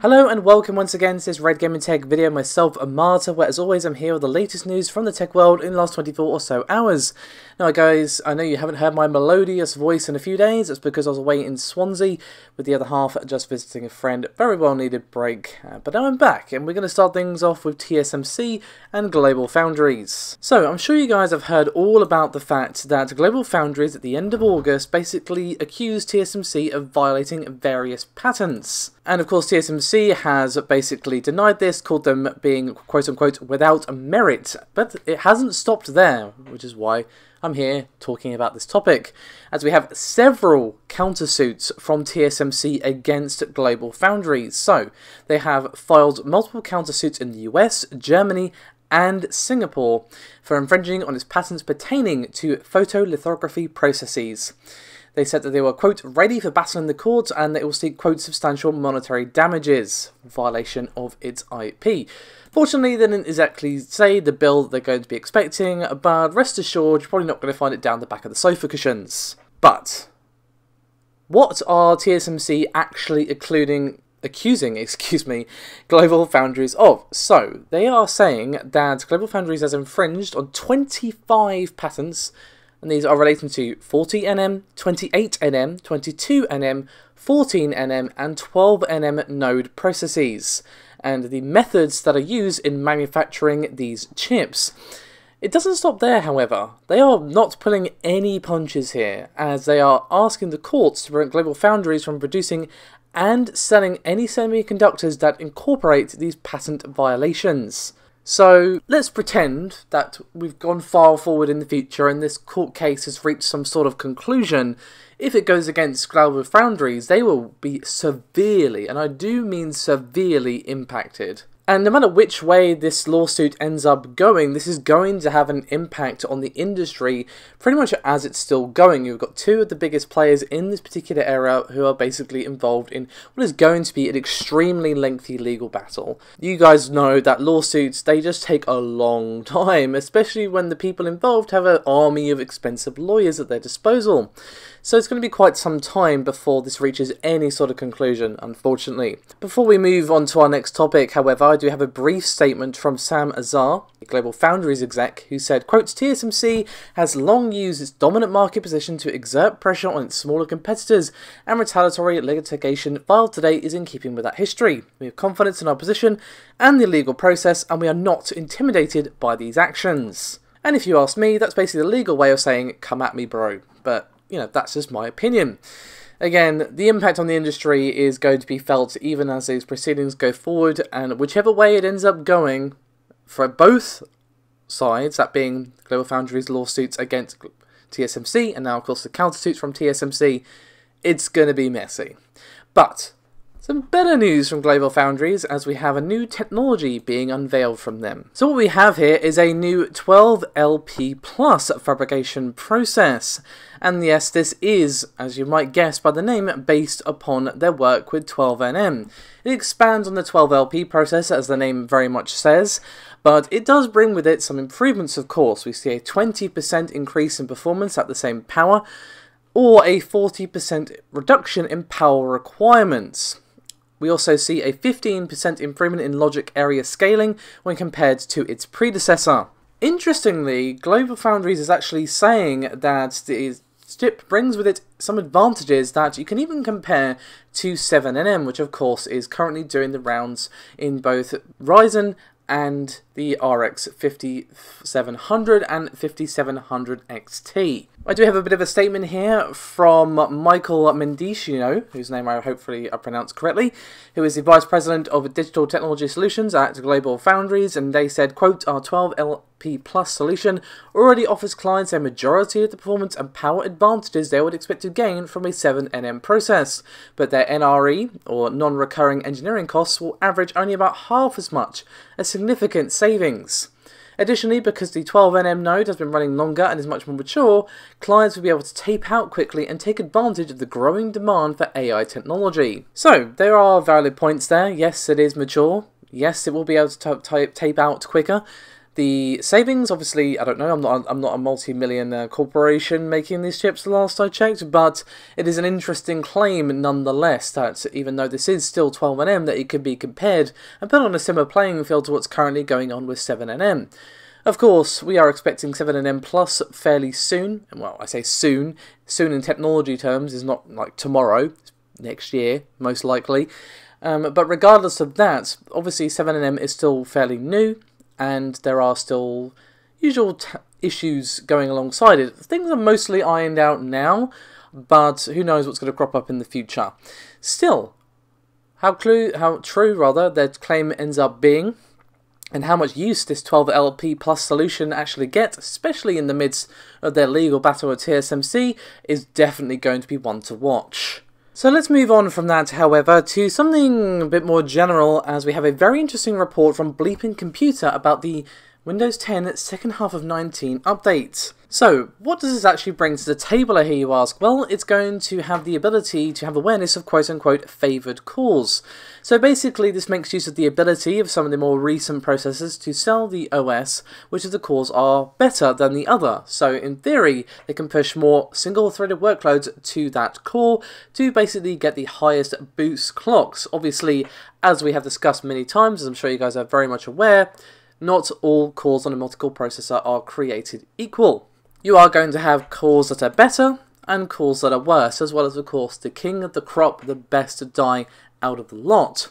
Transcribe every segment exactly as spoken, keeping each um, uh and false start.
Hello and welcome once again to this Red Gaming Tech video, myself Amata, where as always I'm here with the latest news from the tech world in the last twenty-four or so hours. Now guys, I know you haven't heard my melodious voice in a few days. It's because I was away in Swansea with the other half just visiting a friend, very well needed break, uh, but now I'm back and we're going to start things off with T S M C and Global Foundries. So I'm sure you guys have heard all about the fact that Global Foundries at the end of August basically accused T S M C of violating various patents. And of course T S M C has basically denied this, called them being quote-unquote without merit, but it hasn't stopped there, which is why I'm here talking about this topic, as we have several countersuits from T S M C against Global Foundries. So they have filed multiple countersuits in the U S, Germany, and Singapore for infringing on its patents pertaining to photolithography processes. They said that they were, quote, ready for battling the courts and they will seek, quote, substantial monetary damages, violation of its I P. Fortunately, they didn't exactly say the bill they're going to be expecting, but rest assured, you're probably not going to find it down the back of the sofa cushions. But what are T S M C actually including? accusing, excuse me, Global Foundries of. So, they are saying that Global Foundries has infringed on twenty-five patents, and these are relating to forty N M, twenty-eight N M, twenty-two N M, fourteen N M, and twelve N M node processes, and the methods that are used in manufacturing these chips. It doesn't stop there, however. They are not pulling any punches here, as they are asking the courts to prevent Global Foundries from producing and selling any semiconductors that incorporate these patent violations. So let's pretend that we've gone far forward in the future and this court case has reached some sort of conclusion. If it goes against Global Foundries, they will be severely, and I do mean severely, impacted. And no matter which way this lawsuit ends up going, this is going to have an impact on the industry pretty much as it's still going. You've got two of the biggest players in this particular area who are basically involved in what is going to be an extremely lengthy legal battle. You guys know that lawsuits, they just take a long time, especially when the people involved have an army of expensive lawyers at their disposal. So it's going to be quite some time before this reaches any sort of conclusion, unfortunately. Before we move on to our next topic, however, I do have a brief statement from Sam Azar, a Global Foundries exec, who said, quote, T S M C has long used its dominant market position to exert pressure on its smaller competitors, and retaliatory litigation filed today is in keeping with that history. We have confidence in our position and the legal process, and we are not intimidated by these actions. And if you ask me, that's basically the legal way of saying, come at me, bro. But, you know, that's just my opinion. Again, the impact on the industry is going to be felt even as these proceedings go forward, and whichever way it ends up going, for both sides, that being Global Foundries lawsuits against T S M C, and now of course the countersuits from T S M C, it's going to be messy. But some better news from Global Foundries, as we have a new technology being unveiled from them. So what we have here is a new twelve L P plus fabrication process. And yes, this is, as you might guess by the name, based upon their work with twelve N M. It expands on the twelve L P process, as the name very much says, but it does bring with it some improvements, of course. We see a twenty percent increase in performance at the same power, or a forty percent reduction in power requirements. We also see a fifteen percent improvement in logic area scaling when compared to its predecessor. Interestingly, Global Foundries is actually saying that the chip brings with it some advantages that you can even compare to seven N M, which of course is currently doing the rounds in both Ryzen and the R X fifty-seven hundred and fifty-seven hundred X T. I do have a bit of a statement here from Michael Mendicino, whose name I hopefully I pronounced correctly, who is the Vice President of Digital Technology Solutions at Global Foundries, and they said, quote, our twelve L P plus solution already offers clients a majority of the performance and power advantages they would expect to gain from a seven N M process, but their N R E, or non-recurring engineering costs, will average only about half as much, a significant savings. Additionally, because the twelve N M node has been running longer and is much more mature, clients will be able to tape out quickly and take advantage of the growing demand for A I technology. So, there are valid points there. Yes, it is mature. Yes, it will be able to tape out quicker. The savings, obviously, I don't know, I'm not, I'm not a multi-million uh, corporation making these chips the last I checked, but it is an interesting claim nonetheless that even though this is still twelve N M, that it could be compared and put on a similar playing field to what's currently going on with seven N M. Of course, we are expecting seven N M Plus fairly soon, and well, I say soon, soon in technology terms is not like tomorrow, it's next year, most likely. Um, but regardless of that, obviously seven N M is still fairly new, and there are still usual t issues going alongside it. Things are mostly ironed out now, but who knows what's going to crop up in the future. Still, how, clue, how true rather their claim ends up being, and how much use this twelve L P plus solution actually gets, especially in the midst of their legal battle with T S M C, is definitely going to be one to watch. So let's move on from that, however, to something a bit more general, as we have a very interesting report from Bleeping Computer about the Windows ten second half of nineteen update. So, what does this actually bring to the table, I hear you ask? Well, it's going to have the ability to have awareness of quote-unquote favoured cores. So basically, this makes use of the ability of some of the more recent processors to sell the O S, which of the cores are better than the other. So in theory, they can push more single-threaded workloads to that core to basically get the highest boost clocks. Obviously, as we have discussed many times, as I'm sure you guys are very much aware, not all cores on a multi-core processor are created equal. You are going to have cores that are better and cores that are worse, as well as, of course, the king of the crop, the best to die out of the lot.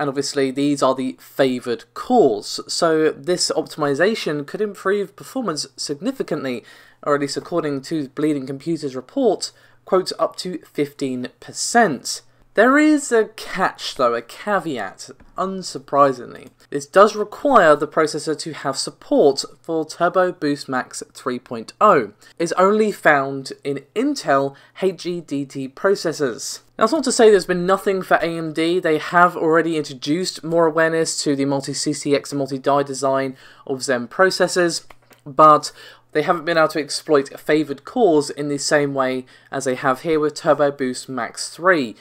And obviously, these are the favoured cores, so this optimization could improve performance significantly, or at least according to Bleeping Computer's report, quote, up to fifteen percent. There is a catch though, a caveat, unsurprisingly. This does require the processor to have support for Turbo Boost Max three point oh. It's only found in Intel H E D T processors. Now, it's not to say there's been nothing for A M D. They have already introduced more awareness to the multi-C C X and multi-die design of Zen processors, but they haven't been able to exploit favoured cores in the same way as they have here with Turbo Boost Max three.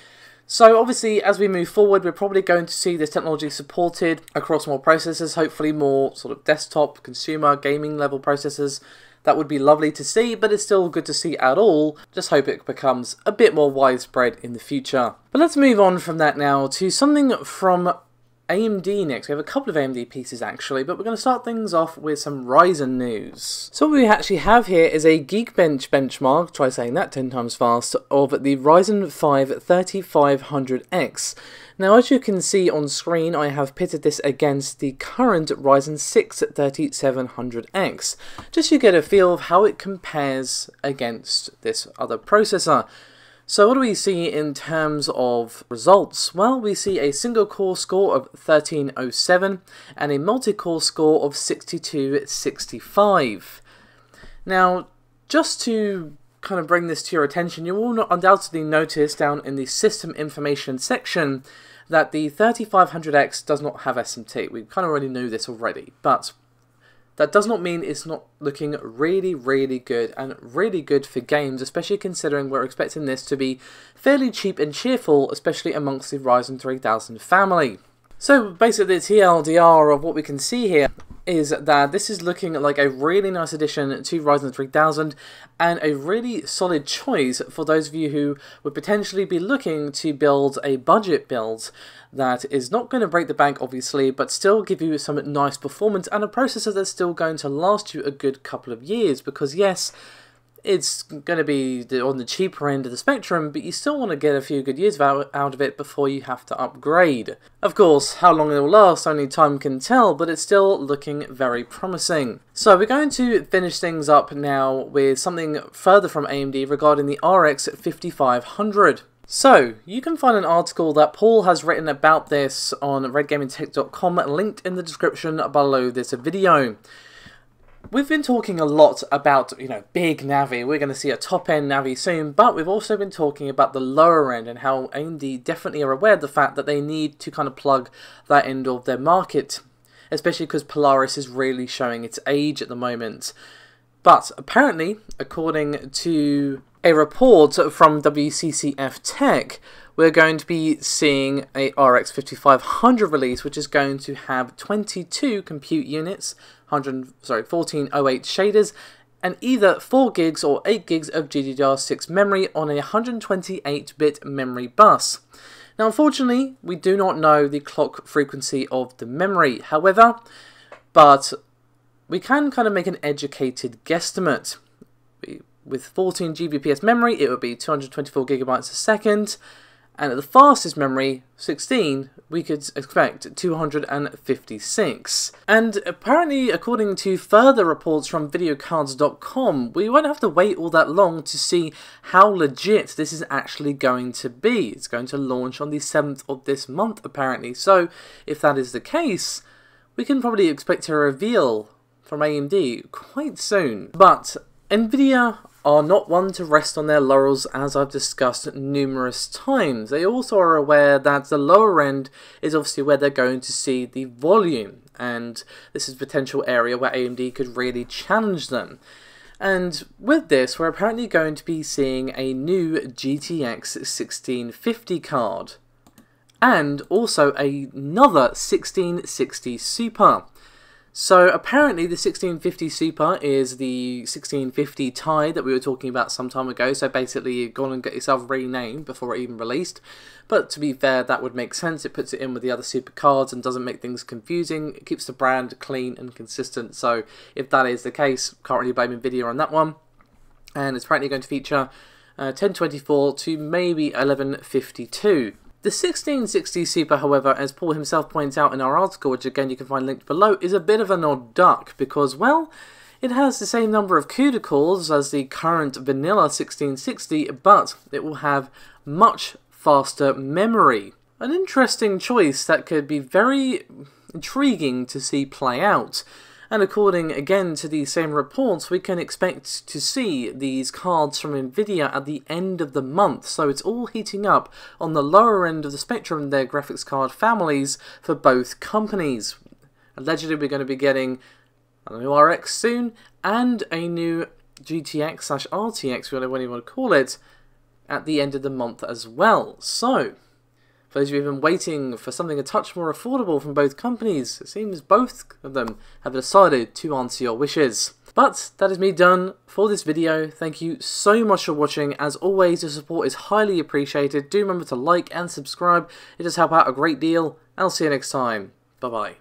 So obviously, as we move forward, we're probably going to see this technology supported across more processors, hopefully more sort of desktop, consumer, gaming level processors. That would be lovely to see, but it's still good to see at all. Just hope it becomes a bit more widespread in the future. But let's move on from that now to something from A M D next. We have a couple of A M D pieces actually, but we're going to start things off with some Ryzen news. So what we actually have here is a Geekbench benchmark, try saying that ten times fast, of the Ryzen five thirty-five hundred X. Now, as you can see on screen, I have pitted this against the current Ryzen six thirty-seven hundred X, just to get a feel of how it compares against this other processor. So what do we see in terms of results? Well, we see a single core score of thirteen oh seven and a multi-core score of sixty-two sixty-five. Now, just to kind of bring this to your attention, you will undoubtedly notice down in the system information section that the thirty-five hundred X does not have S M T. We kind of already knew this already, but that does not mean it's not looking really, really good, and really good for games, especially considering we're expecting this to be fairly cheap and cheerful, especially amongst the Ryzen three thousand family. So basically the T L D R of what we can see here is that this is looking like a really nice addition to Ryzen three thousand, and a really solid choice for those of you who would potentially be looking to build a budget build that is not going to break the bank obviously, but still give you some nice performance and a processor that's still going to last you a good couple of years, because yes, it's going to be on the cheaper end of the spectrum, but you still want to get a few good years out of it before you have to upgrade. Of course, how long it will last, only time can tell, but it's still looking very promising. So we're going to finish things up now with something further from A M D regarding the R X fifty-five hundred. So, you can find an article that Paul has written about this on red gaming tech dot com, linked in the description below this video. We've been talking a lot about, you know, big Navi. We're going to see a top-end Navi soon, but we've also been talking about the lower end and how A M D definitely are aware of the fact that they need to kind of plug that end of their market, especially because Polaris is really showing its age at the moment. But apparently, according to a report from W C C F Tech, we're going to be seeing a R X fifty-five hundred release, which is going to have twenty-two compute units, one hundred, sorry, fourteen oh eight shaders, and either four gigs or eight gigs of G D D R six memory on a one hundred twenty-eight bit memory bus. Now, unfortunately, we do not know the clock frequency of the memory, however, but we can kind of make an educated guesstimate. With fourteen G B P S memory, it would be two hundred twenty-four gigabytes a second, and at the fastest memory, sixteen, we could expect two hundred fifty-six. And apparently, according to further reports from video cards dot com, we won't have to wait all that long to see how legit this is actually going to be. It's going to launch on the seventh of this month, apparently. So, if that is the case, we can probably expect a reveal from A M D quite soon. But Nvidia are not one to rest on their laurels, as I've discussed numerous times. They also are aware that the lower end is obviously where they're going to see the volume, and this is a potential area where A M D could really challenge them. And with this, we're apparently going to be seeing a new G T X sixteen fifty card, and also another sixteen sixty Super. So apparently the sixteen fifty Super is the sixteen fifty Ti that we were talking about some time ago, so basically you've gone and got yourself renamed before it even released. But to be fair, that would make sense. It puts it in with the other super cards and doesn't make things confusing. It keeps the brand clean and consistent, so if that is the case, can't really blame Nvidia on that one. And it's apparently going to feature uh, ten twenty-four to maybe eleven fifty-two. The sixteen sixty Super, however, as Paul himself points out in our article, which again you can find linked below, is a bit of an odd duck because, well, it has the same number of CUDA cores as the current vanilla sixteen sixty, but it will have much faster memory. An interesting choice that could be very intriguing to see play out. And according again to the same reports, we can expect to see these cards from Nvidia at the end of the month, so it's all heating up on the lower end of the spectrum, their graphics card families for both companies. Allegedly we're going to be getting a new R X soon, and a new G T X slash R T X, whatever you want to call it, at the end of the month as well. So for those of you who have been waiting for something a touch more affordable from both companies, it seems both of them have decided to answer your wishes. But that is me done for this video. Thank you so much for watching. As always, your support is highly appreciated. Do remember to like and subscribe. It does help out a great deal. I'll see you next time. Bye bye.